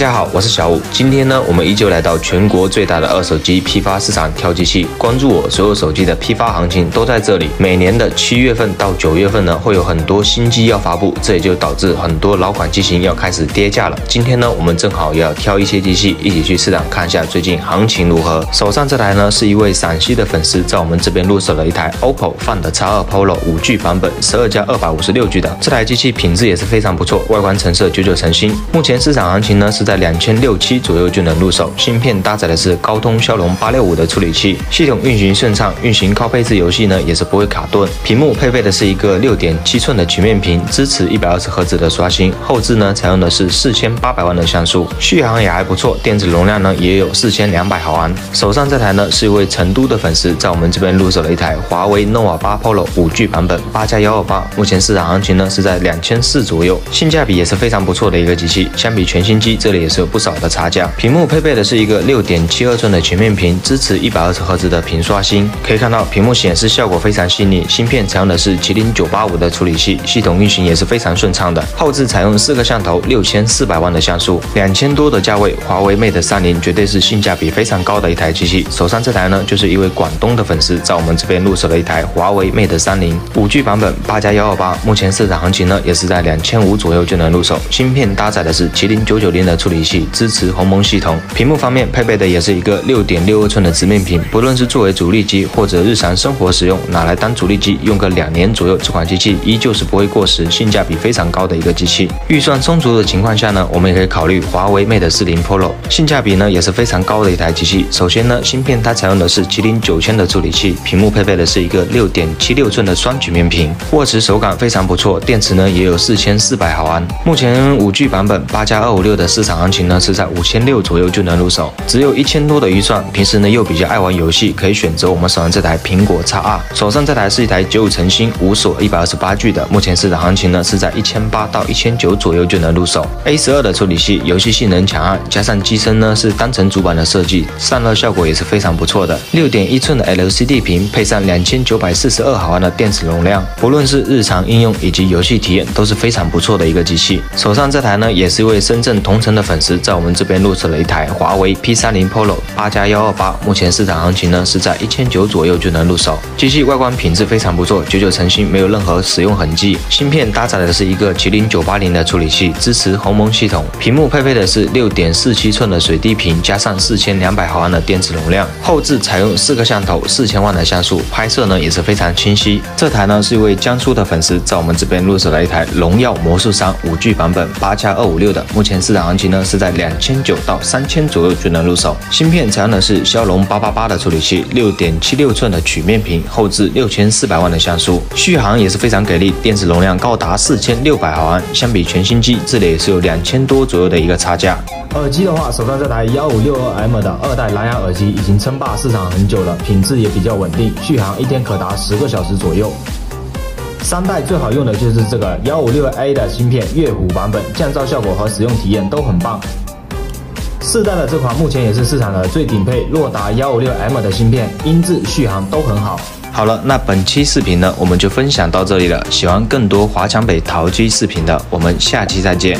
家好，我是小武。今天呢，我们依旧来到全国最大的二手机批发市场挑机器。关注我，所有手机的批发行情都在这里。每年的7月份到9月份呢，会有很多新机要发布，这也就导致很多老款机型要开始跌价了。今天呢，我们正好也要挑一些机器，一起去市场看一下最近行情如何。手上这台呢，是一位陕西的粉丝在我们这边入手了一台 OPPO Find X2 Pro 5G 版本，12+256G 的。这台机器品质也是非常不错，外观成色久久成新。目前市场行情呢是在2600左右就能入手，芯片搭载的是高通骁龙865的处理器，系统运行顺畅，运行高配置游戏呢也是不会卡顿。屏幕配备的是一个6.7寸的曲面屏，支持120Hz 的刷新。后置呢采用的是4800万的像素，续航也还不错，电池容量呢也有4200毫安。手上这台呢是一位成都的粉丝在我们这边入手了一台华为 nova 8 Pro 5G 版本8+128，目前市场行情呢是在2400左右，性价比也是非常不错的一个机器，相比全新机这里也是有不少的差价。屏幕配备的是一个6.72寸的全面屏，支持120Hz 的屏刷新。可以看到屏幕显示效果非常细腻，芯片采用的是麒麟985的处理器，系统运行也是非常顺畅的。后置采用4个摄像头，6400万的像素，2000多的价位，华为 Mate 30绝对是性价比非常高的一台机器。手上这台呢，就是一位广东的粉丝在我们这边入手了一台华为 Mate 30 5G 版本8+128，目前市场行情呢也是在2500左右就能入手，芯片搭载的是麒麟990的处理器，支持鸿蒙系统。屏幕方面配备的也是一个6.62寸的直面屏，不论是作为主力机或者日常生活使用，拿来当主力机用个2年左右，这款机器依旧是不会过时，性价比非常高的一个机器。预算充足的情况下呢，我们也可以考虑华为 Mate 40 Pro， 性价比呢也是非常高的一台机器。首先呢，芯片它采用的是麒麟9000的处理器，屏幕配备的是一个6.76寸的双曲面屏，握持手感非常不错，电池呢也有4400毫安。目前5G 版本8+256的市场行情呢是在5600左右就能入手，只有1000多的预算，平时呢又比较爱玩游戏，可以选择我们手上这台苹果 X2。手上这台是一台95成新5锁 128G 的，目前市场行情呢是在1800到1900左右就能入手。A12 的处理器，游戏性能强悍，加上机身呢是单层主板的设计，散热效果也是非常不错的。6.1寸的 LCD 屏配上2942毫安的电池容量，不论是日常应用以及游戏体验都是非常不错的一个机器。手上这台呢也是一位深圳同城的粉丝在我们这边入手了一台华为 P30 Pro 8+128，目前市场行情呢是在1900左右就能入手。机器外观品质非常不错，久久成新，没有任何使用痕迹。芯片搭载的是一个麒麟980的处理器，支持鸿蒙系统。屏幕配备的是 6.47寸的水滴屏，加上4200毫安的电池容量。后置采用4个摄像头，4000万的像素，拍摄呢也是非常清晰。这台呢是一位江苏的粉丝在我们这边入手了一台荣耀魔术3 5G 版本8+256的，目前市场行情呢是在2900到3000左右就能入手。芯片采用的是骁龙888的处理器，6.76寸的曲面屏，后置6400万的像素，续航也是非常给力，电池容量高达4600毫安，相比全新机这里也是有2000多左右的一个差价。耳机的话，手上这台 1562M 的2代蓝牙耳机已经称霸市场很久了，品质也比较稳定，续航一天可达10个小时左右。3代最好用的就是这个 156A 的芯片，月虎版本，降噪效果和使用体验都很棒。4代的这款目前也是市场的最顶配，洛达 156M 的芯片，音质续航都很好。好了，那本期视频呢我们就分享到这里了，喜欢更多华强北淘机视频的，我们下期再见。